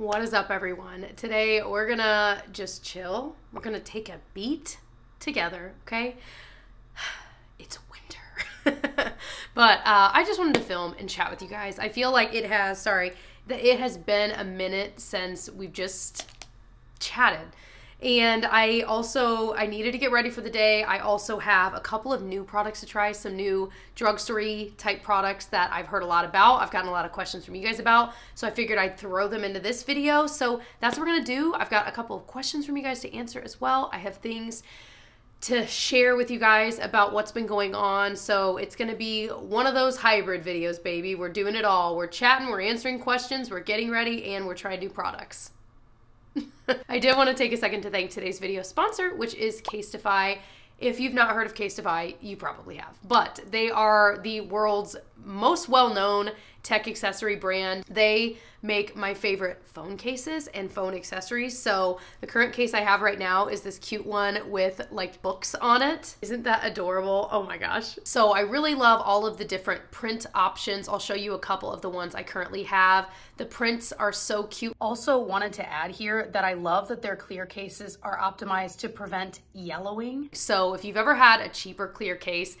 What is up, everyone? Today we're gonna just chill. We're gonna take a beat together, okay? It's winter. But I just wanted to film and chat with you guys. I feel like it has been a minute since we've just chatted. And I needed to get ready for the day. I also have a couple of new products to try, some new drugstore-y type products that I've heard a lot about. I've gotten a lot of questions from you guys about, so I figured I'd throw them into this video. So that's what we're gonna do. I've got a couple of questions from you guys to answer as well. I have things to share with you guys about what's been going on. So it's gonna be one of those hybrid videos, baby. We're doing it all. We're chatting, we're answering questions, we're getting ready, and we're trying new products. I did want to take a second to thank today's video sponsor, which is Casetify. If you've not heard of Casetify, you probably have, but they are the world's most well-known tech accessory brand. They make my favorite phone cases and phone accessories. So the current case I have right now is this cute one with like books on it. Isn't that adorable? Oh my gosh. So I really love all of the different print options. I'll show you a couple of the ones I currently have. The prints are so cute. Also wanted to add here that I love that their clear cases are optimized to prevent yellowing. So if you've ever had a cheaper clear case,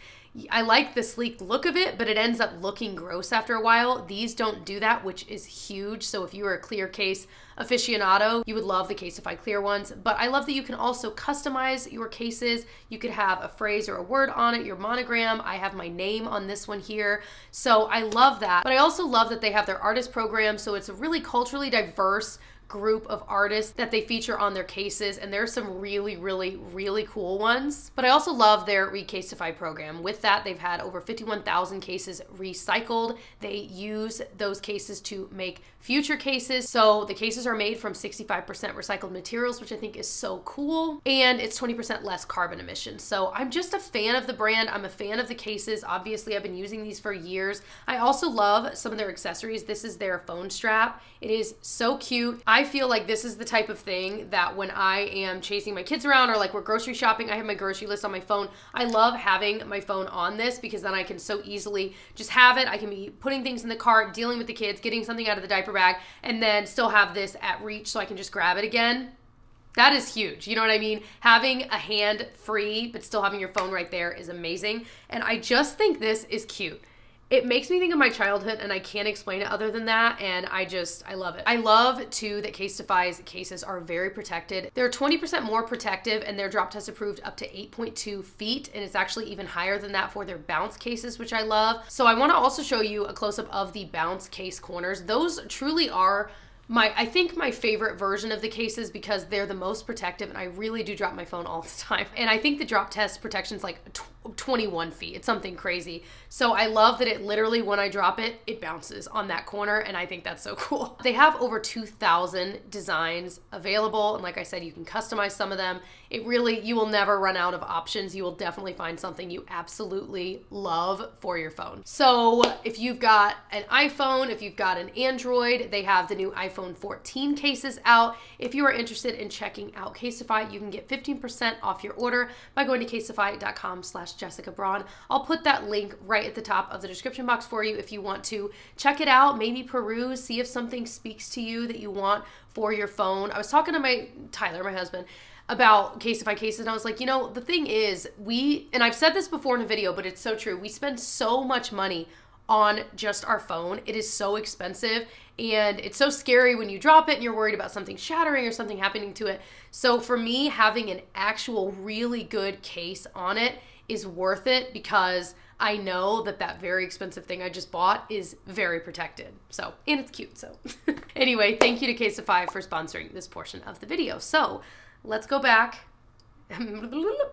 I like the sleek look of it, but it ends up looking gross after a while. These don't do that, which is huge. So if you are a clear case aficionado, you would love the Casetify clear ones. But I love that you can also customize your cases. You could have a phrase or a word on it, your monogram. I have my name on this one here. So I love that. But I also love that they have their artist program. So it's a really culturally diverse group of artists that they feature on their cases, and there's some really, really, really cool ones. But I also love their Recasetify program. With that, they've had over 51,000 cases recycled. They use those cases to make future cases. So the cases are made from 65% recycled materials, which I think is so cool. And it's 20% less carbon emissions. So I'm just a fan of the brand. I'm a fan of the cases. Obviously, I've been using these for years. I also love some of their accessories. This is their phone strap. It is so cute. I feel like this is the type of thing that when I am chasing my kids around or like we're grocery shopping, I have my grocery list on my phone. I love having my phone on this because then I can so easily just have it. I can be putting things in the cart, dealing with the kids, getting something out of the diaper bag, and then still have this at reach so I can just grab it again. That is huge. You know what I mean? Having a hand free, but still having your phone right there is amazing. And I just think this is cute. It makes me think of my childhood, and I can't explain it other than that, and I love it. I love, too, that Casetify's cases are very protected. They're 20% more protective, and they're drop test approved up to 8.2 feet, and it's actually even higher than that for their bounce cases, which I love. So I wanna also show you a close-up of the bounce case corners. Those truly are I think my favorite version of the cases because they're the most protective, and I really do drop my phone all the time. And I think the drop test protection's like 21 feet. It's something crazy. So I love that it literally, when I drop it, it bounces on that corner, and I think that's so cool. They have over 2,000 designs available, and like I said, you can customize some of them. It really, you will never run out of options. You will definitely find something you absolutely love for your phone. So if you've got an iPhone, if you've got an Android, they have the new iPhone 14 cases out. If you are interested in checking out Casetify, you can get 15% off your order by going to casetify.com/JessicaBraun. I'll put that link right at the top of the description box for you if you want to check it out, maybe peruse, see if something speaks to you that you want for your phone. I was talking to Tyler, my husband, about Casetify cases, and I was like, you know, the thing is, and I've said this before in a video, but it's so true, we spend so much money on just our phone. It is so expensive, and it's so scary when you drop it and you're worried about something shattering or something happening to it. So for me, having an actual really good case on it is worth it because I know that that very expensive thing I just bought is very protected. So, and it's cute, so. Anyway, thank you to Casetify for sponsoring this portion of the video. So let's go back.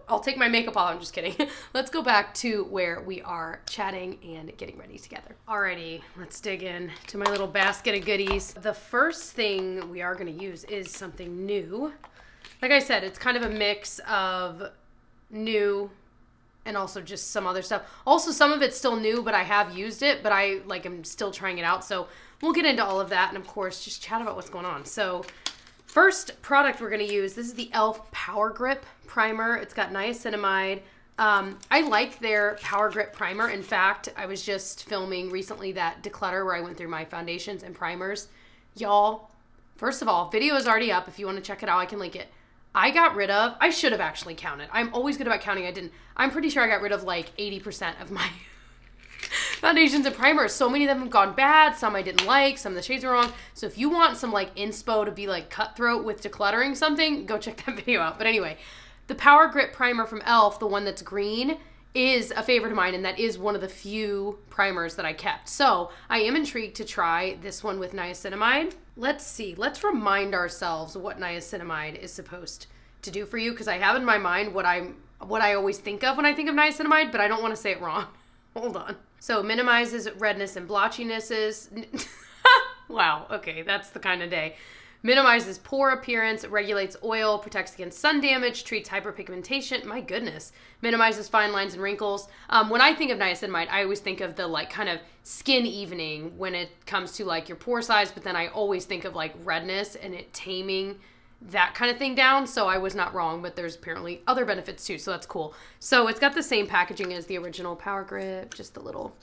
I'll take my makeup off, I'm just kidding. Let's go back to where we are chatting and getting ready together. Alrighty, let's dig in to my little basket of goodies. The first thing we are gonna use is something new. Like I said, it's kind of a mix of new and also just some other stuff. Also, some of it's still new, but I have used it, but I'm still trying it out. So we'll get into all of that, and of course, just chat about what's going on. So first product we're gonna use, this is the ELF Power Grip Primer. It's got niacinamide. I like their Power Grip Primer. In fact, I was just filming recently that declutter where I went through my foundations and primers. Y'all, First of all, video is already up. If you want to check it out, I can link it. I got rid of, I should have actually counted. I'm always good about counting. I didn't. I'm pretty sure I got rid of like 80% of my foundations and primers. So many of them have gone bad. Some I didn't like. Some of the shades were wrong. So if you want some like inspo to be like cutthroat with decluttering something, go check that video out. But anyway, the Power Grip Primer from e.l.f., the one that's green, is a favorite of mine, and that is one of the few primers that I kept. So I am intrigued to try this one with niacinamide. Let's see. Let's remind ourselves what niacinamide is supposed to do for you, because I have in my mind what I always think of when I think of niacinamide, but I don't want to say it wrong. Hold on. So minimizes redness and blotchinesses. Wow. Okay. That's the kind of day. Minimizes pore appearance, regulates oil, protects against sun damage, treats hyperpigmentation. My goodness. Minimizes fine lines and wrinkles. When I think of niacinamide, I always think of the like kind of skin evening when it comes to like your pore size, but then I always think of like redness and it taming that kind of thing down. So I was not wrong, but there's apparently other benefits too. So that's cool. So it's got the same packaging as the original Power Grip, just the little.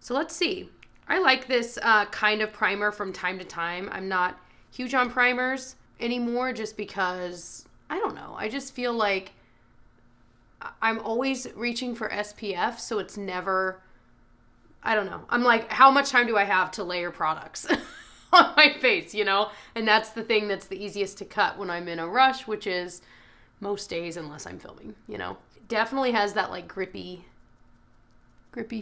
So let's see. I like this kind of primer from time to time. I'm not huge on primers anymore just because, I don't know, I just feel like I'm always reaching for SPF, so it's never, I don't know. I'm like, how much time do I have to layer products on my face, you know? And that's the thing that's the easiest to cut when I'm in a rush, which is most days unless I'm filming, you know? It definitely has that like grippy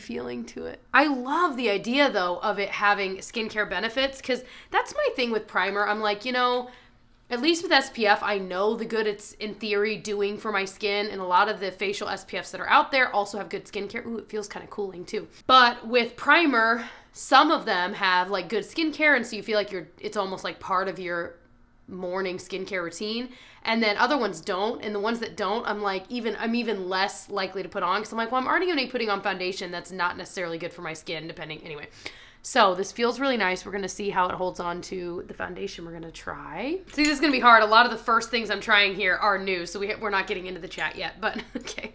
feeling to it. I love the idea though of it having skincare benefits, because that's my thing with primer. I'm like, you know, at least with SPF, I know the good it's in theory doing for my skin, and a lot of the facial SPFs that are out there also have good skincare. Ooh, it feels kind of cooling too. But with primer, some of them have like good skincare, and so you feel like it's almost like part of your morning skincare routine, and then other ones don't, and the ones that don't, I'm like, I'm even less likely to put on, because I'm like, well, I'm already going to be putting on foundation that's not necessarily good for my skin, depending. Anyway, so this feels really nice. We're going to see how it holds on to the foundation we're going to try. See, this is going to be hard. A lot of the first things I'm trying here are new, so we're not getting into the chat yet, but okay.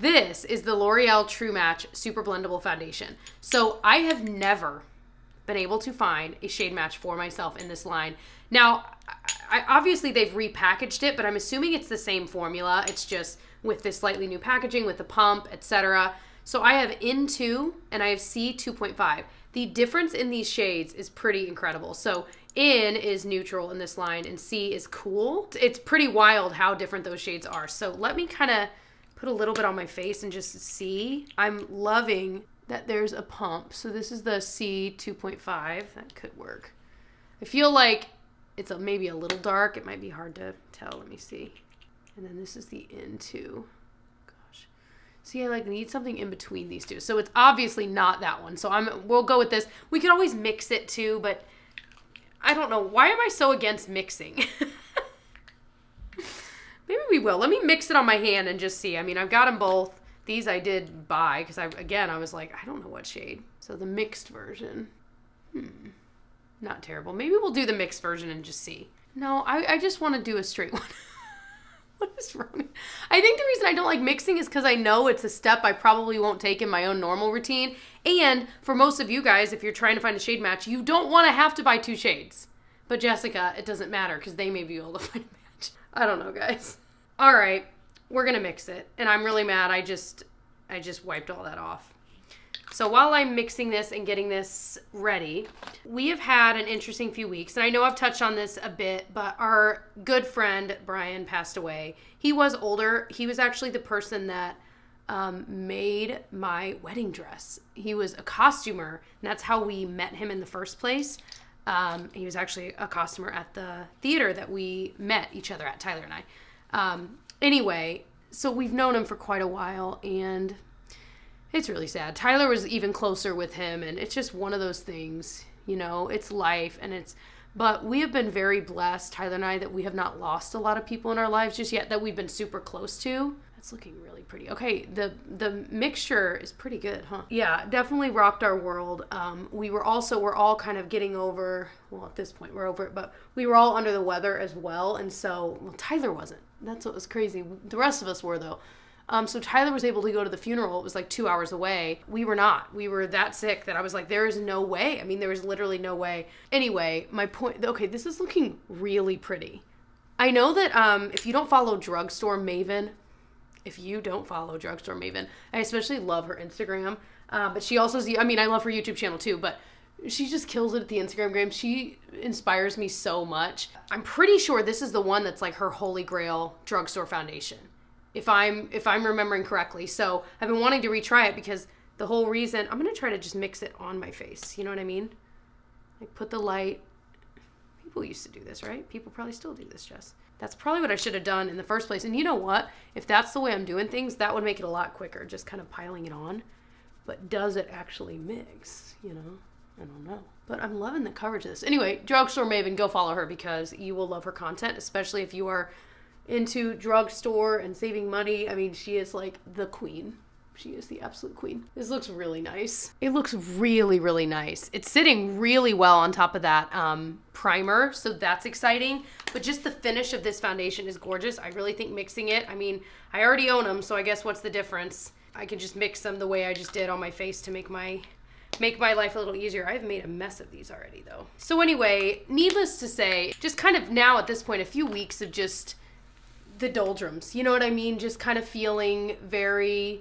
This is the L'Oreal True Match Super Blendable Foundation. So I have never been able to find a shade match for myself in this line. Now, obviously they've repackaged it, but I'm assuming it's the same formula. It's just with this slightly new packaging, with the pump, etc. So I have N2 and I have C2.5. The difference in these shades is pretty incredible. So N is neutral in this line and C is cool. It's pretty wild how different those shades are. So let me kind of put a little bit on my face and just see. I'm loving that there's a pump. So this is the C2.5. That could work. I feel like it's maybe a little dark. It might be hard to tell. Let me see. And then this is the N2. Gosh. See, I like need something in between these two. So it's obviously not that one. So we'll go with this. We could always mix it too, but I don't know. Why am I so against mixing? Maybe we will. Let me mix it on my hand and just see. I mean, I've got them both. These I did buy because I was like, I don't know what shade. So the mixed version. Not terrible. Maybe we'll do the mixed version and just see. No, I just want to do a straight one. What is wrong? I think the reason I don't like mixing is because I know it's a step I probably won't take in my own normal routine. And for most of you guys, if you're trying to find a shade match, you don't want to have to buy two shades. But Jessica, it doesn't matter because they may be able to find a match. I don't know, guys. All right, we're going to mix it. And I'm really mad. I just wiped all that off. So while I'm mixing this and getting this ready, we have had an interesting few weeks. And I know I've touched on this a bit, but our good friend Brian passed away. He was older. He was actually the person that made my wedding dress. He was a costumer, and that's how we met him in the first place. He was actually a costumer at the theater that we met each other at, Tyler and I. Anyway, so we've known him for quite a while, and it's really sad. Tyler was even closer with him, and it's just one of those things, you know, it's life, and but we have been very blessed, Tyler and I, that we have not lost a lot of people in our lives just yet that we've been super close to. That's looking really pretty. Okay, the mixture is pretty good, huh? Yeah, definitely rocked our world. We're all kind of getting over, well, at this point we're over it, but we were all under the weather as well, and so, well, Tyler wasn't. That's what was crazy. The rest of us were, though. So Tyler was able to go to the funeral. It was like 2 hours away. We were not. We were that sick that I was like, there is no way. I mean, there was literally no way. Anyway, my point, okay, this is looking really pretty. I know that if you don't follow Drugstore Maven, I especially love her Instagram. But she also, I mean, I love her YouTube channel too, but she just kills it at the Instagram game. She inspires me so much. I'm pretty sure this is the one that's like her holy grail drugstore foundation, if I'm remembering correctly. So I've been wanting to retry it because the whole reason, I'm gonna try to just mix it on my face. You know what I mean? Like put the light, people used to do this, right? People probably still do this, Jess. That's probably what I should have done in the first place. And you know what? If that's the way I'm doing things, that would make it a lot quicker, just kind of piling it on. But does it actually mix, you know? I don't know, but I'm loving the coverage of this. Anyway, Drugstore Maven, go follow her because you will love her content, especially if you are into drugstore and saving money. I mean, she is like the queen. She is the absolute queen. This looks really nice. It looks really, really nice. It's sitting really well on top of that primer, so that's exciting. But just the finish of this foundation is gorgeous. I really think mixing it, I mean, I already own them, so I guess what's the difference? I can just mix them the way I just did on my face to make my life a little easier. I've made a mess of these already though. So anyway, needless to say, just kind of now at this point, a few weeks of just the doldrums, you know what I mean? Just kind of feeling very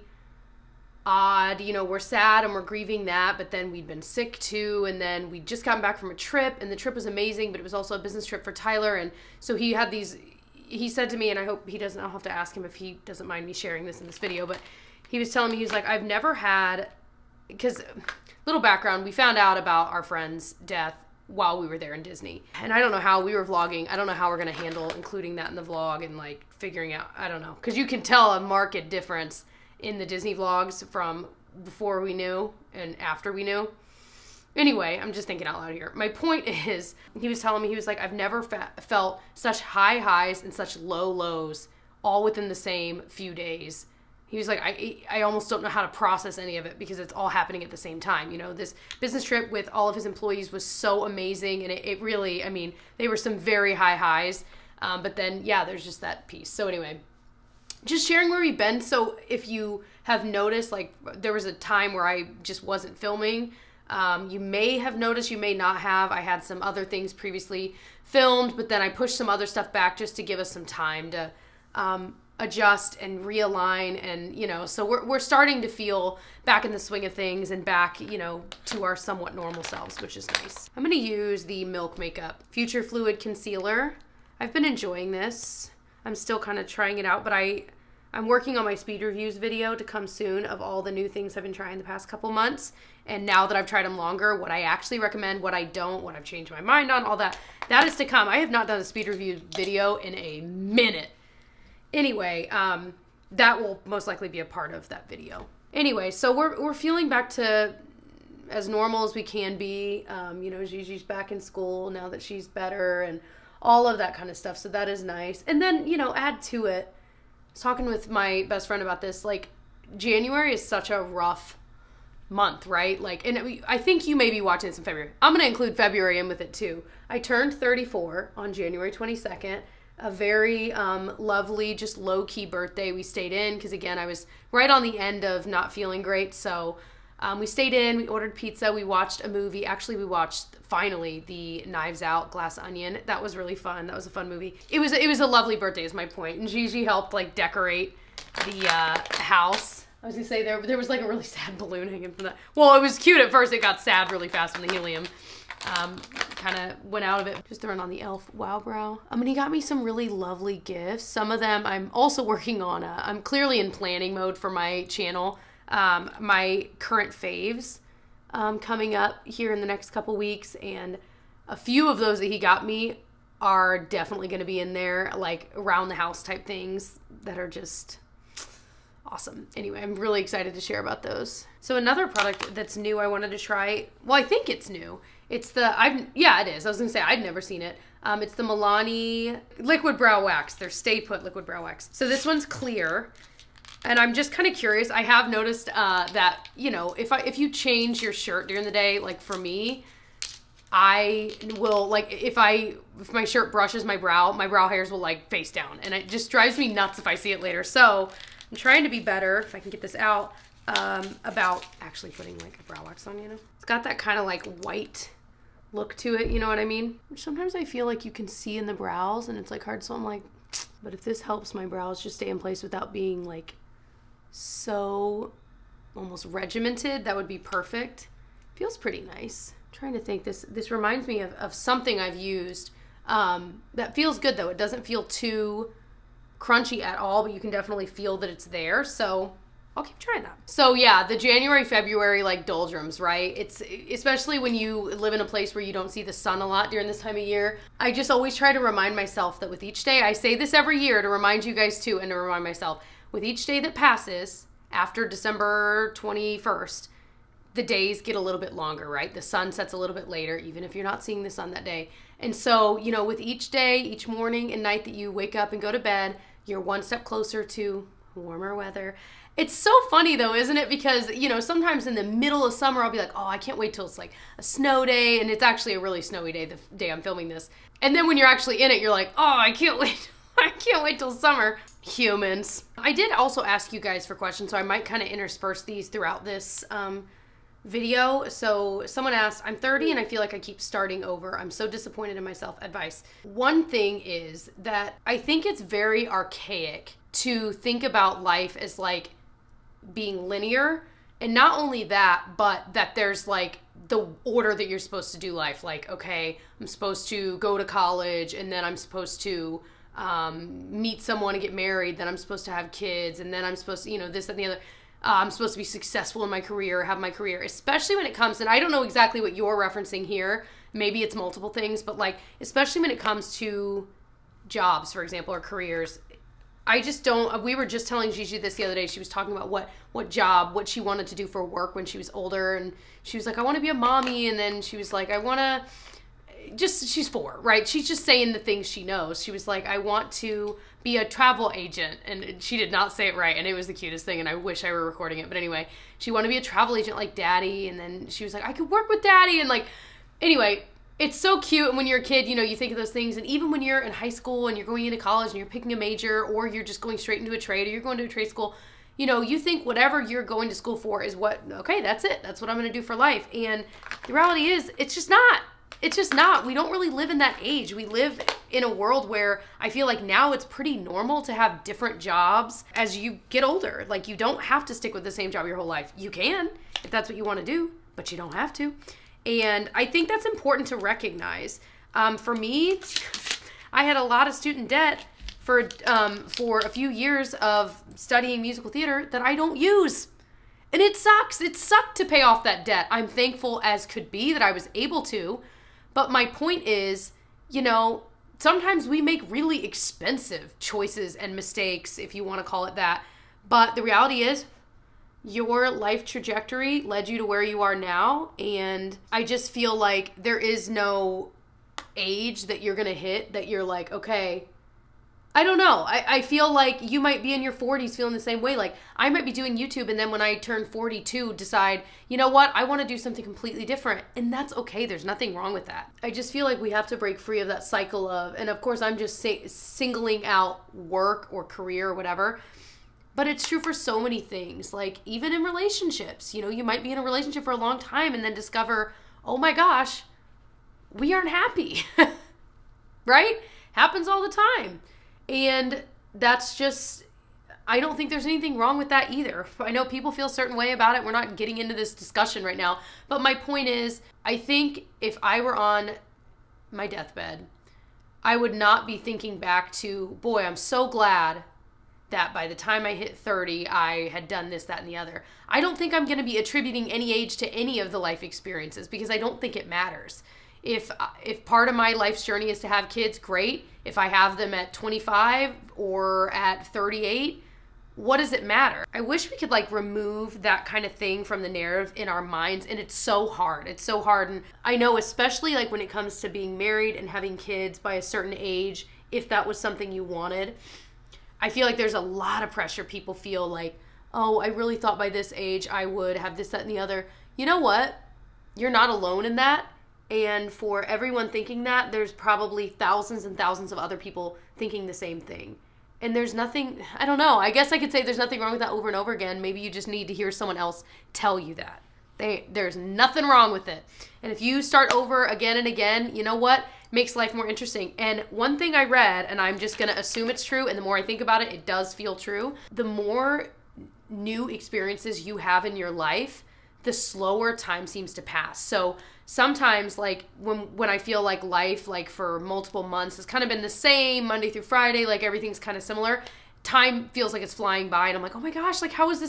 odd, you know, we're sad and we're grieving that, but then we'd been sick too, and then we'd just gotten back from a trip, and the trip was amazing, but it was also a business trip for Tyler, and so he had these, he said to me, and I hope he doesn't, I'll have to ask him if he doesn't mind me sharing this in this video, but he was telling me, he was like, I've never had, because little background, we found out about our friend's death while we were there in Disney. And I don't know how we were vlogging. I don't know how we're gonna handle including that in the vlog and like figuring out, I don't know. Cause you can tell a marked difference in the Disney vlogs from before we knew and after we knew. Anyway, I'm just thinking out loud here. My point is, he was telling me, he was like, I've never felt such high highs and such low lows all within the same few days. He was like, I almost don't know how to process any of it because it's all happening at the same time. You know, this business trip with all of his employees was so amazing. And it really, I mean, they were some very high highs. But then, yeah, there's just that piece. So anyway, just sharing where we've been. So if you have noticed, like there was a time where I just wasn't filming. You may have noticed, you may not have. I had some other things previously filmed, but then I pushed some other stuff back just to give us some time to adjust and realign, and you know, so we're starting to feel back in the swing of things and back, you know, to our somewhat normal selves, which is nice. I'm gonna use the Milk Makeup Future Fluid Concealer. I've been enjoying this. I'm still kind of trying it out, but I'm working on my speed reviews video to come soon of all the new things I've been trying the past couple months, and now that I've tried them longer, what I actually recommend, what I don't, what I've changed my mind on, all that is to come. I have not done a speed review video in a minute. Anyway, that will most likely be a part of that video. Anyway, so we're feeling back to as normal as we can be. You know, Gigi's back in school now that she's better and all of that kind of stuff. So that is nice. And then, you know, add to it, I was talking with my best friend about this, like January is such a rough month, right? Like, and I think you may be watching this in February. I'm going to include February in with it too. I turned 34 on January 22nd. A very lovely, just low-key birthday. We stayed in because, again, I was right on the end of not feeling great. So we stayed in, we ordered pizza, we watched a movie. Actually, we watched, finally, the Knives Out, Glass Onion. That was really fun. That was a fun movie. It was a lovely birthday is my point. And Gigi helped, like, decorate the house. I was going to say there was, like, a really sad balloon hanging from that. Well, it was cute at first. It got sad really fast when the helium kind of went out of it. Just throwing on the e.l.f. Wow Brow. I mean, he got me some really lovely gifts. Some of them I'm also working on. I'm clearly in planning mode for my channel. My current faves coming up here in the next couple weeks, and a few of those that he got me are definitely going to be in there, like around the house type things that are just awesome. Anyway, I'm really excited to share about those. So another product that's new I wanted to try, well, I think it's new. It's the, yeah, it is. I was going to say, I'd never seen it. It's the Milani Liquid Brow Wax. Their Stay Put Liquid Brow Wax. So this one's clear. And I'm just kind of curious. I have noticed that, you know, if you change your shirt during the day, like for me, I will, like, if my shirt brushes my brow hairs will, like, face down. And it just drives me nuts if I see it later. So I'm trying to be better, if I can get this out, about actually putting like a brow wax on, you know? It's got that kind of like white look to it, you know what I mean? Which sometimes I feel like you can see in the brows and it's like hard, so I'm like, but if this helps my brows just stay in place without being like so almost regimented, that would be perfect. Feels pretty nice. I'm trying to think, this reminds me of something I've used that feels good though. It doesn't feel too crunchy at all, but you can definitely feel that it's there, so I'll keep trying that. So yeah, the January, February like doldrums, right? It's especially when you live in a place where you don't see the sun a lot during this time of year. I just always try to remind myself that with each day, I say this every year to remind you guys too, and to remind myself, with each day that passes after December 21st, the days get a little bit longer, right? The sun sets a little bit later, even if you're not seeing the sun that day. And so, you know, with each day, each morning and night that you wake up and go to bed, you're one step closer to warmer weather. It's so funny though, isn't it? Because, you know, sometimes in the middle of summer, I'll be like, oh, I can't wait till it's like a snow day. And it's actually a really snowy day, the day I'm filming this. And then when you're actually in it, you're like, oh, I can't wait till summer. Humans. I did also ask you guys for questions, so I might kind of intersperse these throughout this video. So someone asked, I'm 30 and I feel like I keep starting over. I'm so disappointed in myself. Advice. One thing is that I think it's very archaic to think about life as like being linear. And not only that, but that there's like the order that you're supposed to do life. Like, okay, I'm supposed to go to college, and then I'm supposed to meet someone and get married, then I'm supposed to have kids, and then I'm supposed to, you know, this, that, and the other. I'm supposed to be successful in my career, have my career, especially when it comes, and I don't know exactly what you're referencing here, maybe it's multiple things, but like, especially when it comes to jobs, for example, or careers, I just don't, we were just telling Gigi this the other day, she was talking about what job, what she wanted to do for work when she was older, and she was like, I want to be a mommy, and then she was like, I want to, just, she's four, right? She's just saying the things she knows. She was like, I want to be a travel agent, and she did not say it right, and it was the cutest thing, and I wish I were recording it, but anyway, she wanted to be a travel agent like Daddy, and then she was like, I could work with Daddy, and like, anyway, it's so cute, and when you're a kid, you know, you think of those things, and even when you're in high school, and you're going into college, and you're picking a major, or you're just going straight into a trade, or you're going to a trade school, you know, you think whatever you're going to school for is what, okay, that's it, that's what I'm gonna do for life, and the reality is, it's just not. It's just not. We don't really live in that age. We live in a world where I feel like now it's pretty normal to have different jobs as you get older. Like, you don't have to stick with the same job your whole life. You can, if that's what you want to do, but you don't have to. And I think that's important to recognize. For me, I had a lot of student debt for a few years of studying musical theater that I don't use. And it sucks. It sucked to pay off that debt. I'm thankful as could be that I was able to. But my point is, you know, sometimes we make really expensive choices and mistakes, if you want to call it that. But the reality is, your life trajectory led you to where you are now. And I just feel like there is no age that you're going to hit that you're like, okay, I don't know. I feel like you might be in your 40s feeling the same way. Like, I might be doing YouTube, and then when I turn 42, decide, you know what, I want to do something completely different. And that's okay. There's nothing wrong with that. I just feel like we have to break free of that cycle of, and of course I'm just singling out work or career or whatever, but it's true for so many things. Like, even in relationships, you know, you might be in a relationship for a long time and then discover, oh my gosh, we aren't happy, right? Happens all the time. And that's just, I don't think there's anything wrong with that either. I know people feel a certain way about it. We're not getting into this discussion right now. But my point is, I think if I were on my deathbed, I would not be thinking back to, boy, I'm so glad that by the time I hit 30, I had done this, that, and the other. I don't think I'm going to be attributing any age to any of the life experiences, because I don't think it matters. If part of my life's journey is to have kids, great. If I have them at 25 or at 38, what does it matter? I wish we could like remove that kind of thing from the narrative in our minds, and it's so hard. It's so hard, and I know especially like when it comes to being married and having kids by a certain age, if that was something you wanted, I feel like there's a lot of pressure. People feel like, oh, I really thought by this age I would have this, that, and the other. You know what? You're not alone in that. And for everyone thinking that, there's probably thousands and thousands of other people thinking the same thing. And there's nothing, I don't know, I guess I could say there's nothing wrong with that over and over again. Maybe you just need to hear someone else tell you that. There's nothing wrong with it. And if you start over again and again, you know what? Makes life more interesting. And one thing I read, and I'm just going to assume it's true, and the more I think about it, it does feel true. The more new experiences you have in your life, the slower time seems to pass. So sometimes, like, when I feel like life, like, for multiple months has kind of been the same, Monday through Friday, like, everything's kind of similar, time feels like it's flying by, and I'm like, oh my gosh, like, how is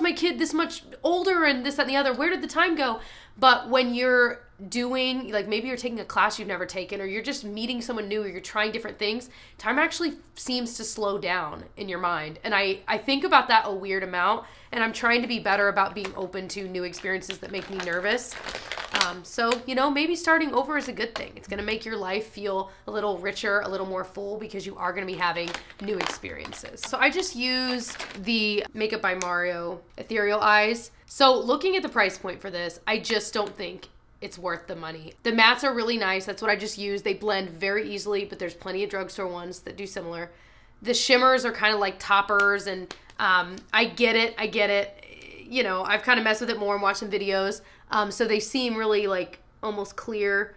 my kid this much older and this, that, and the other? Where did the time go? But when you're doing, like, maybe you're taking a class you've never taken, or you're just meeting someone new, or you're trying different things, time actually seems to slow down in your mind. And I think about that a weird amount, and I'm trying to be better about being open to new experiences that make me nervous. So, you know, maybe starting over is a good thing. It's going to make your life feel a little richer, a little more full, because you are going to be having new experiences. So I just used the Makeup by Mario Ethereal Eyes. So looking at the price point for this, I just don't think it's worth the money. The mattes are really nice. That's what I just used. They blend very easily, but there's plenty of drugstore ones that do similar. The shimmers are kind of like toppers, and I get it. You know, I've kind of messed with it more and watched some videos. So they seem really, like, almost clear,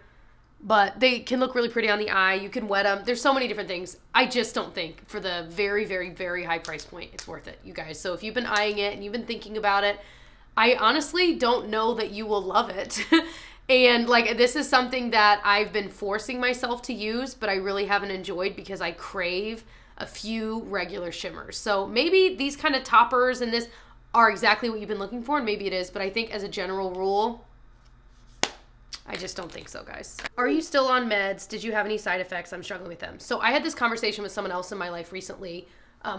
but they can look really pretty on the eye. You can wet them. There's so many different things. I just don't think for the very, very, very high price point, it's worth it, you guys. So if you've been eyeing it and you've been thinking about it, I honestly don't know that you will love it. And, like, this is something that I've been forcing myself to use, but I really haven't enjoyed because I crave a few regular shimmers. So maybe these kind of toppers and this are exactly what you've been looking for, and maybe it is, but I think as a general rule, I just don't think so, guys. Are you still on meds? Did you have any side effects? I'm struggling with them. So I had this conversation with someone else in my life recently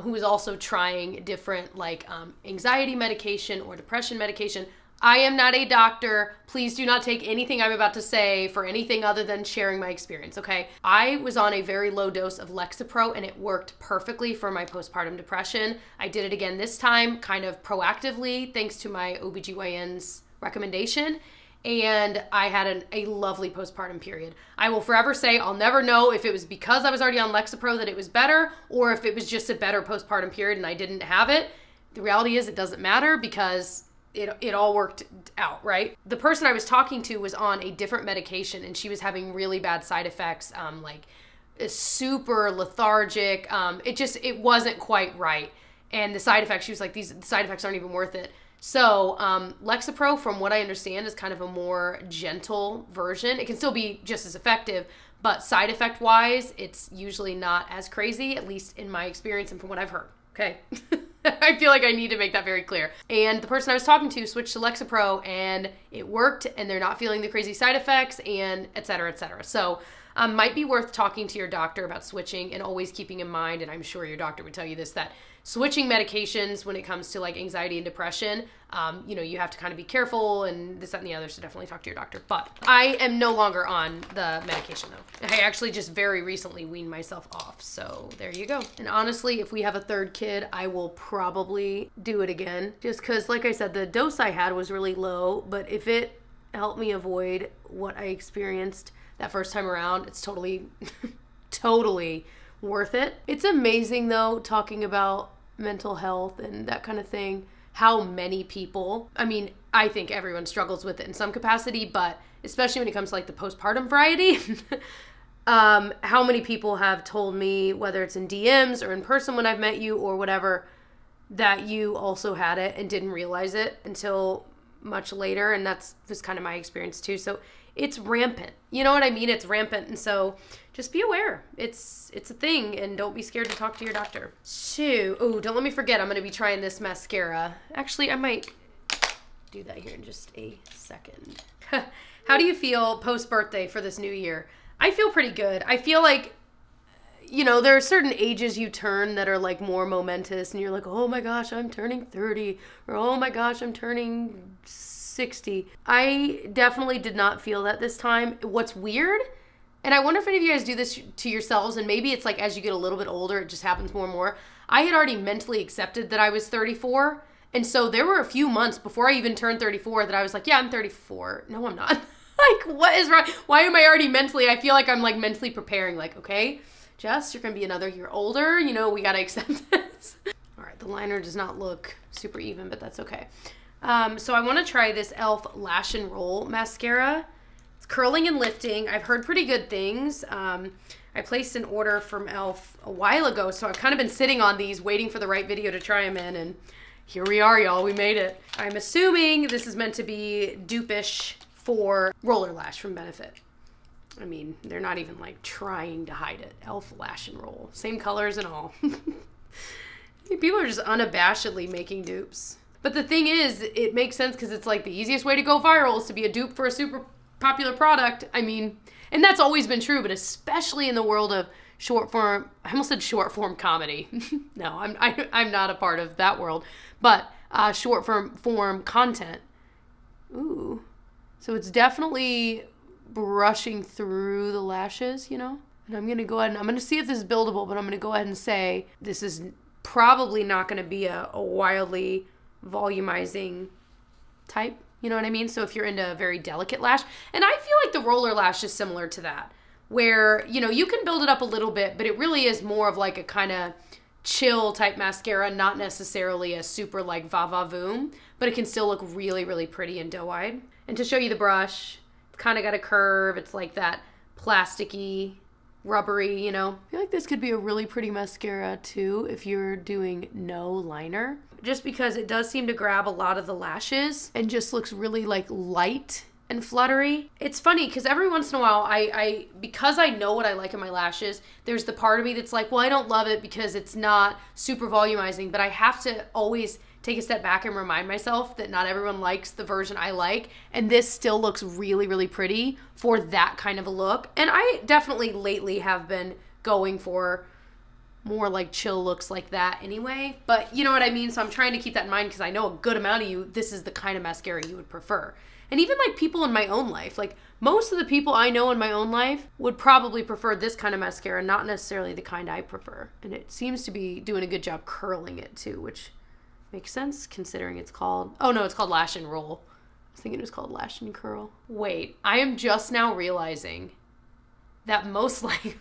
who was also trying different, like, anxiety medication or depression medication. I am not a doctor. Please do not take anything I'm about to say for anything other than sharing my experience, okay? I was on a very low dose of Lexapro, and it worked perfectly for my postpartum depression. I did it again this time, kind of proactively, thanks to my OBGYN's recommendation, and I had a lovely postpartum period. I will forever say I'll never know if it was because I was already on Lexapro that it was better, or if it was just a better postpartum period and I didn't have it. The reality is it doesn't matter, because it all worked out, right? The person I was talking to was on a different medication, and she was having really bad side effects, like super lethargic. It wasn't quite right. And the side effects, she was like, these side effects aren't even worth it. So Lexapro, from what I understand, is kind of a more gentle version. It can still be just as effective, but side effect wise, it's usually not as crazy, at least in my experience and from what I've heard, okay? I feel like I need to make that very clear. And the person I was talking to switched to Lexapro, and it worked, and they're not feeling the crazy side effects, and et cetera, et cetera. So might be worth talking to your doctor about switching, and always keeping in mind, and I'm sure your doctor would tell you this, that switching medications when it comes to, like, anxiety and depression, you know, you have to kind of be careful and this, that, and the other, so definitely talk to your doctor. But I am no longer on the medication, though. I actually just very recently weaned myself off, so there you go. And honestly, if we have a third kid, I will probably do it again, just because, like I said, the dose I had was really low, but if it helped me avoid what I experienced that first time around, it's totally, totally worth it. It's amazing, though, talking about mental health and that kind of thing, how many people, I mean, I think everyone struggles with it in some capacity, but especially when it comes to, like, the postpartum variety, how many people have told me, whether it's in DMs or in person when I've met you or whatever, that you also had it and didn't realize it until much later. And that's just kind of my experience too. So it's rampant. You know what I mean? It's rampant. And so just be aware. It's a thing, and don't be scared to talk to your doctor. So, oh, don't let me forget, I'm going to be trying this mascara. Actually, I might do that here in just a second. How do you feel post-birthday for this new year? I feel pretty good. I feel like, you know, there are certain ages you turn that are, like, more momentous, and you're like, oh my gosh, I'm turning 30, or oh my gosh, I'm turning 60. I definitely did not feel that this time. What's weird, and I wonder if any of you guys do this to yourselves, and maybe it's like as you get a little bit older, it just happens more and more. I had already mentally accepted that I was 34, and so there were a few months before I even turned 34 that I was like, yeah, I'm 34. No, I'm not. Like, what is wrong? Why am I already mentally, I feel like I'm like mentally preparing, like, okay, Jess, you're gonna be another year older, you know, we gotta accept this. All right, the liner does not look super even, but that's okay. So I wanna try this e.l.f. Lash and Roll Mascara. It's curling and lifting. I've heard pretty good things. I placed an order from e.l.f. a while ago, so I've kind of been sitting on these, waiting for the right video to try them in, and here we are, y'all, we made it. I'm assuming this is meant to be dupe-ish for Roller Lash from Benefit. I mean, they're not even like trying to hide it. e.l.f. Lash and Roll, same colors and all. People are just unabashedly making dupes. But the thing is, it makes sense because it's like the easiest way to go viral is to be a dupe for a super popular product. I mean, and that's always been true, but especially in the world of short form, I almost said short form comedy. No, I'm not a part of that world, but short form content. Ooh. So it's definitely brushing through the lashes, you know? And I'm gonna go ahead and I'm gonna see if this is buildable, but I'm gonna go ahead and say this is probably not gonna be a wildly volumizing type, you know what I mean? So if you're into a very delicate lash, and I feel like the Roller Lash is similar to that, where, you know, you can build it up a little bit, but it really is more of like a kind of chill type mascara, not necessarily a super like va-va-voom, but it can still look really, really pretty and doe-eyed. And to show you the brush, it's kind of got a curve. It's like that plasticky, rubbery, you know. I feel like this could be a really pretty mascara too if you're doing no liner, just because it does seem to grab a lot of the lashes and just looks really like light and fluttery. It's funny because every once in a while, because I know what I like in my lashes, there's the part of me that's like, well, I don't love it because it's not super volumizing, but I have to always take a step back and remind myself that not everyone likes the version I like, and this still looks really, really pretty for that kind of a look. And I definitely lately have been going for more like chill looks like that anyway, but you know what I mean? So I'm trying to keep that in mind because I know a good amount of you, this is the kind of mascara you would prefer. And even like people in my own life, like most of the people I know in my own life would probably prefer this kind of mascara, not necessarily the kind I prefer. And it seems to be doing a good job curling it too, which makes sense considering it's called, oh no, it's called Lash and Roll. I was thinking it was called Lash and Curl. Wait, I am just now realizing that most likely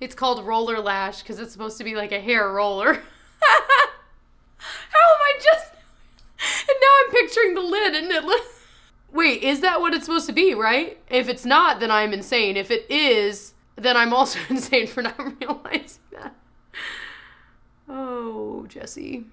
it's called Roller Lash because it's supposed to be like a hair roller. How am I just, and now I'm picturing the lid and it looks, wait, is that what it's supposed to be, right? If it's not, then I'm insane. If it is, then I'm also insane for not realizing that. Oh, Jesse.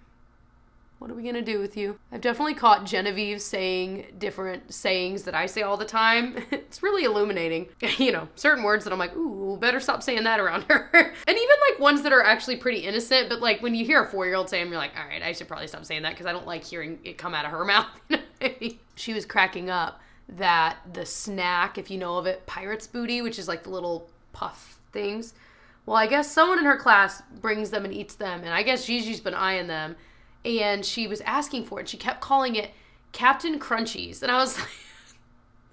What are we gonna do with you? I've definitely caught Genevieve saying different sayings that I say all the time. It's really illuminating. You know, certain words that I'm like, ooh, better stop saying that around her. And even like ones that are actually pretty innocent, but like when you hear a 4-year-old say them, you're like, all right, I should probably stop saying that because I don't like hearing it come out of her mouth. You know what I mean? She was cracking up that the snack, if you know of it, Pirate's Booty, which is like the little puff things. Well, I guess someone in her class brings them and eats them. And I guess Gigi's been eyeing them. And she was asking for it. She kept calling it Captain Crunchies. And I was like,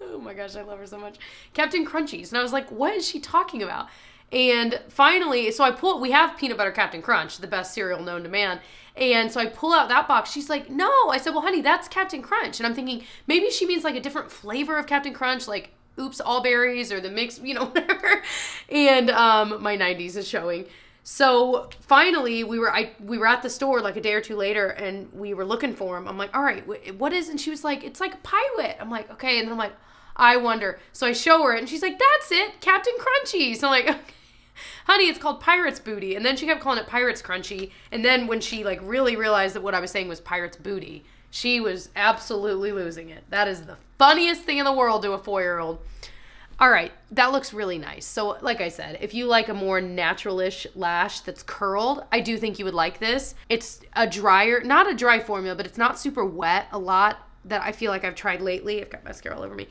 oh my gosh, I love her so much. Captain Crunchies. And I was like, what is she talking about? And finally, so I pull, we have peanut butter Captain Crunch, the best cereal known to man. And so I pull out that box. She's like, no. I said, well, honey, that's Captain Crunch. And I'm thinking maybe she means like a different flavor of Captain Crunch, like Oops All Berries or the mix, you know, whatever. And my 90s is showing. So finally we were at the store like a day or two later and we were looking for him. I'm like, all right, what is, and she was like, it's like a pirate. I'm like, okay. And then I'm like, I wonder. So I show her it and she's like, that's it, Captain Crunchies. So I'm like, okay, honey, it's called Pirate's Booty. And then she kept calling it Pirate's Crunchy. And then when she like really realized that what I was saying was Pirate's Booty, she was absolutely losing it. That is the funniest thing in the world to a 4-year-old. All right, that looks really nice. So like I said, if you like a more naturalish lash that's curled, I do think you would like this. It's a drier, not a dry formula, but it's not super wet. A lot that I feel like I've tried lately, I've got mascara all over me,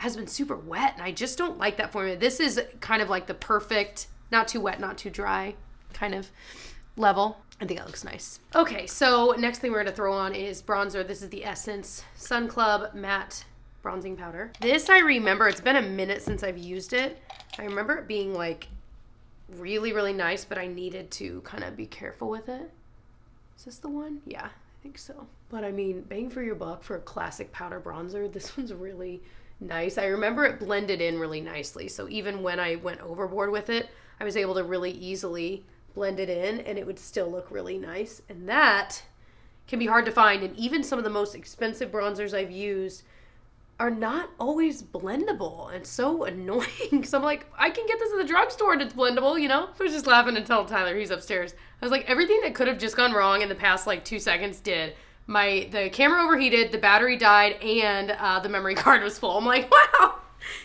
has been super wet and I just don't like that formula. This is kind of like the perfect, not too wet, not too dry kind of level. I think that looks nice. Okay, so next thing we're gonna throw on is bronzer. This is the Essence Sun Club Matte Bronzing Powder. This I remember, it's been a minute since I've used it. I remember it being like really, really nice, but I needed to kind of be careful with it. Is this the one? Yeah, I think so. But I mean, bang for your buck for a classic powder bronzer, this one's really nice. I remember it blended in really nicely. So even when I went overboard with it, I was able to really easily blend it in and it would still look really nice. And that can be hard to find. And even some of the most expensive bronzers I've used are not always blendable. It's so annoying. So I'm like, I can get this at the drugstore and it's blendable, you know? I was just laughing and telling Tyler, he's upstairs. I was like, everything that could have just gone wrong in the past like 2 seconds did. The camera overheated, the battery died, and the memory card was full. I'm like, wow,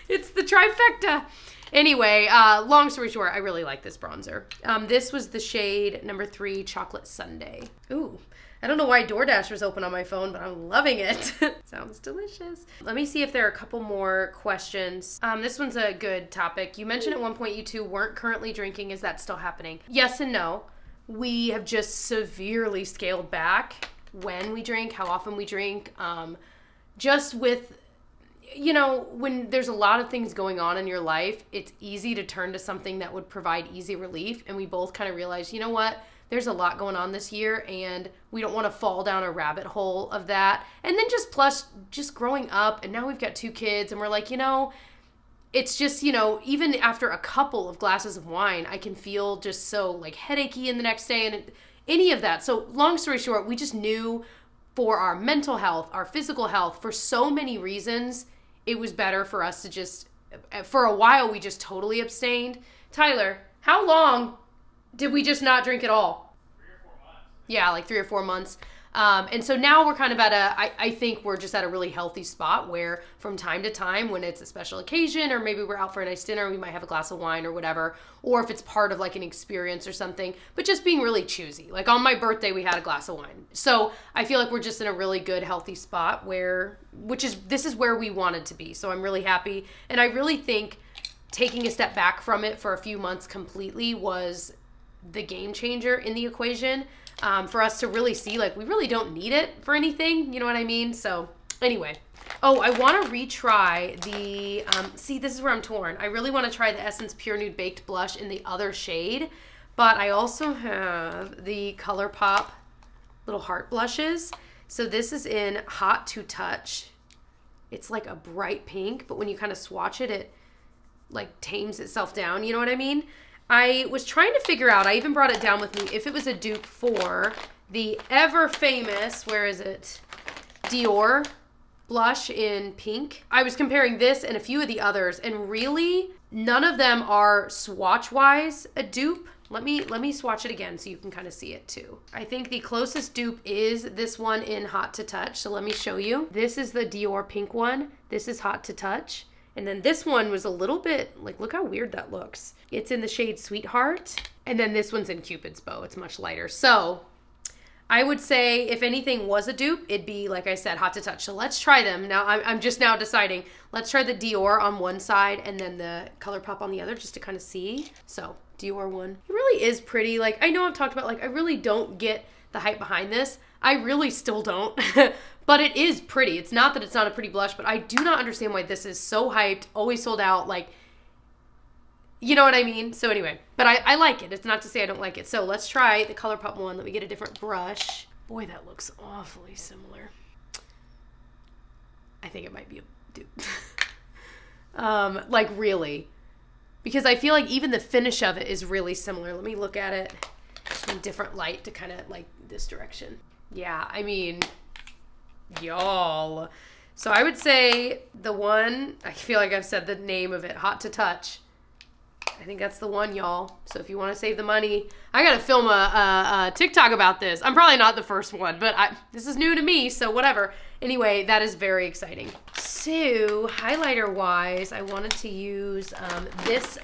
it's the trifecta. Anyway, long story short, I really like this bronzer. This was the shade number 3, Chocolate Sundae. Ooh. I don't know why DoorDash was open on my phone, but I'm loving it. Sounds delicious. Let me see if there are a couple more questions. This one's a good topic. You mentioned at one point you two weren't currently drinking. Is that still happening? Yes and no. We have just severely scaled back when we drink, how often we drink. Just with, you know, when there's a lot of things going on in your life, it's easy to turn to something that would provide easy relief. And we both kind of realized, you know what? There's a lot going on this year and we don't want to fall down a rabbit hole of that. And then just plus just growing up, and now we've got 2 kids and we're like, you know, it's just, you know, even after a couple of glasses of wine, I can feel just so like headachy in the next day and any of that. So long story short, we just knew for our mental health, our physical health, for so many reasons, it was better for us to just, for a while, we just totally abstained. Tyler, how long did we just not drink at all? 3 or 4 months. Yeah, like 3 or 4 months. And so now we're kind of at a, I think we're just at a really healthy spot where from time to time when it's a special occasion or maybe we're out for a nice dinner, we might have a glass of wine or whatever, or if it's part of like an experience or something, but just being really choosy. Like on my birthday, we had a glass of wine. So I feel like we're just in a really good, healthy spot where, this is where we wanted to be. So I'm really happy. And I really think taking a step back from it for a few months completely was the game changer in the equation, for us to really see like we really don't need it for anything, you know what I mean? So anyway, oh, I want to retry the see, this is where I'm torn. I really want to try the Essence Pure Nude Baked Blush in the other shade, but I also have the ColourPop little heart blushes. So this is in Hot to Touch. It's like a bright pink, but when you kind of swatch it, it like tames itself down, you know what I mean? I was trying to figure out, I even brought it down with me, if it was a dupe for the ever famous, where is it, Dior blush in pink. I was comparing this and a few of the others, and really none of them are swatch-wise a dupe. Let me swatch it again so you can kind of see it too. I think the closest dupe is this one in Hot to Touch, so let me show you. This is the Dior pink one. This is Hot to Touch. And then this one was a little bit, like, look how weird that looks. It's in the shade Sweetheart. And then this one's in Cupid's Bow. It's much lighter. So I would say if anything was a dupe, it'd be, like I said, Hot to Touch. So let's try them. Now, I'm just now deciding. Let's try the Dior on one side and then the ColourPop on the other just to kind of see. So Dior one. It really is pretty. Like, I know I've talked about, like, I really don't get the hype behind this. I really still don't, but it is pretty. It's not that it's not a pretty blush, but I do not understand why this is so hyped, always sold out, like, you know what I mean? So anyway, but I like it. It's not to say I don't like it. So let's try the ColourPop one. Let me get a different brush. Boy, that looks awfully similar. I think it might be a dupe. Like really, because I feel like even the finish of it is really similar. Let me look at it in different light to kind of like this direction. Yeah, I mean, y'all. So I would say the one, I feel like I've said the name of it, Hot to Touch. I think that's the one, y'all. So if you want to save the money, I got to film a TikTok about this. I'm probably not the first one, but this is new to me, so whatever. Anyway, that is very exciting. So highlighter-wise, I wanted to use this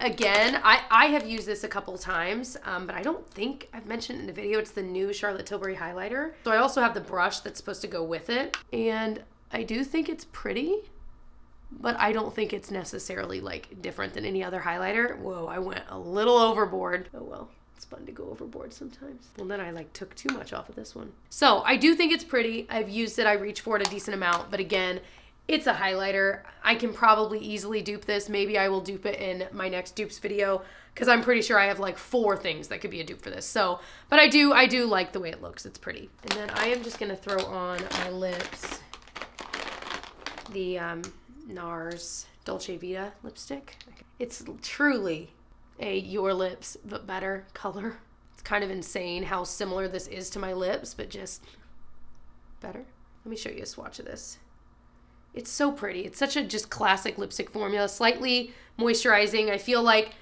again. I have used this a couple times, but I don't think I've mentioned in the video. It's the new Charlotte Tilbury highlighter. So I also have the brush that's supposed to go with it. And I do think it's pretty, but I don't think it's necessarily like different than any other highlighter. Whoa, I went a little overboard. Oh well, it's fun to go overboard sometimes. Well, then I like took too much off of this one. So I do think it's pretty. I've used it, I reach for it a decent amount, but again, it's a highlighter. I can probably easily dupe this. Maybe I will dupe it in my next dupes video because I'm pretty sure I have like 4 things that could be a dupe for this. So, but I do like the way it looks. It's pretty. And then I am just gonna throw on my lips the NARS Dolce Vita lipstick. It's truly a Your Lips but better color. It's kind of insane how similar this is to my lips, but just better. Let me show you a swatch of this. It's so pretty. It's such a just classic lipstick formula, slightly moisturizing. I feel like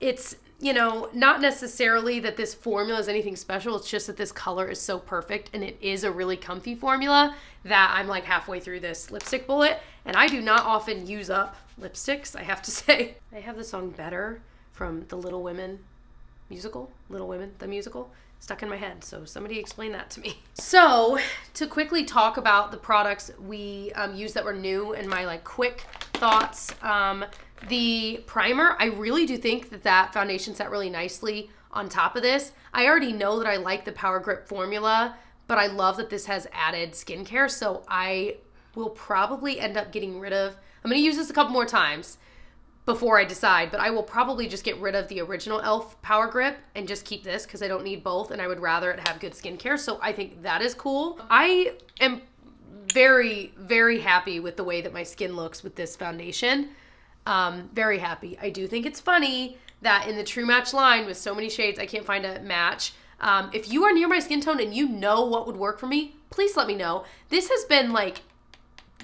it's, you know, not necessarily that this formula is anything special. It's just that this color is so perfect, and it is a really comfy formula that I'm like halfway through this lipstick bullet, and I do not often use up lipsticks, I have to say. I have the song Better from the Little Women musical, Little Women, the musical, stuck in my head, so somebody explain that to me. So to quickly talk about the products we used that were new and my like quick thoughts, the primer, I really do think that that foundation sat really nicely on top of this. I already know that I like the Power Grip formula, but I love that this has added skincare, so I will probably end up getting rid of, I'm gonna use this a couple more times before I decide, but I will probably just get rid of the original e.l.f. Power Grip and just keep this because I don't need both, and I would rather it have good skincare, so I think that is cool. I am very, very happy with the way that my skin looks with this foundation. Very happy. I do think it's funny that in the True Match line with so many shades, I can't find a match. If you are near my skin tone and you know what would work for me, please let me know. This has been like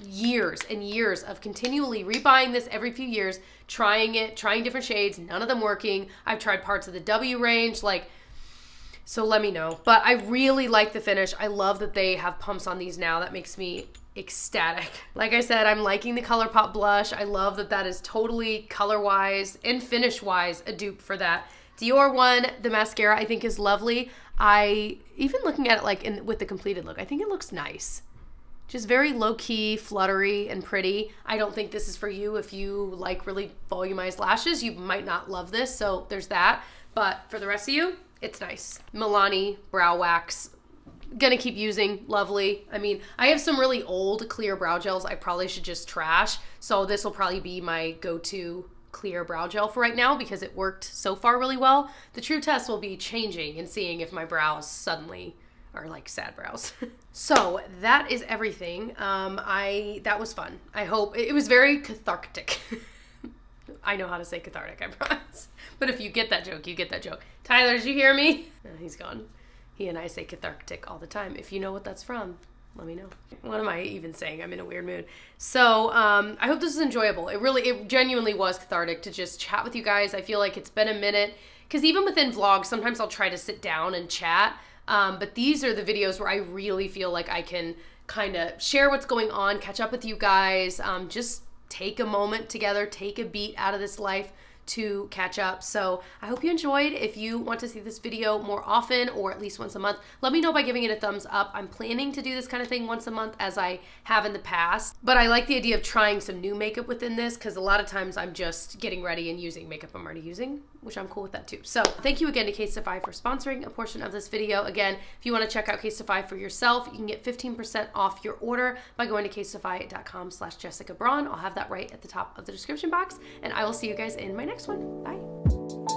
years and years of continually rebuying this every few years, trying it, trying different shades, none of them working. I've tried parts of the W range, like, so let me know. But I really like the finish. I love that they have pumps on these now. That makes me ecstatic. Like I said, I'm liking the ColourPop blush. I love that that is totally color-wise and finish-wise a dupe for that Dior one. The mascara I think is lovely. I, even looking at it like in, with the completed look, I think it looks nice. Just very low-key, fluttery, and pretty. I don't think this is for you. If you like really volumized lashes, you might not love this, so there's that. But for the rest of you, it's nice. Milani Brow Wax, gonna keep using, lovely. I mean, I have some really old clear brow gels I probably should just trash, so this will probably be my go-to clear brow gel for right now because it worked so far really well. The true test will be changing and seeing if my brows suddenly are like sad brows. So that is everything. That was fun. I hope, it was very cathartic. I know how to say cathartic, I promise. But if you get that joke, you get that joke. Tyler, did you hear me? No, he's gone. He and I say cathartic all the time. If you know what that's from, let me know. What am I even saying? I'm in a weird mood. So I hope this is enjoyable. It genuinely was cathartic to just chat with you guys. I feel like it's been a minute, because even within vlogs, sometimes I'll try to sit down and chat. But these are the videos where I really feel like I can kind of share what's going on, catch up with you guys, just take a moment together, take a beat out of this life to catch up. So I hope you enjoyed. If you want to see this video more often, or at least once a month, let me know by giving it a thumbs up. I'm planning to do this kind of thing once a month as I have in the past, but I like the idea of trying some new makeup within this because a lot of times I'm just getting ready and using makeup I'm already using, which I'm cool with that too. So thank you again to Casetify for sponsoring a portion of this video. Again, if you want to check out Casetify for yourself, you can get 15% off your order by going to casetify.com/JessicaBraun. I'll have that right at the top of the description box, and I will see you guys in my next one. Bye.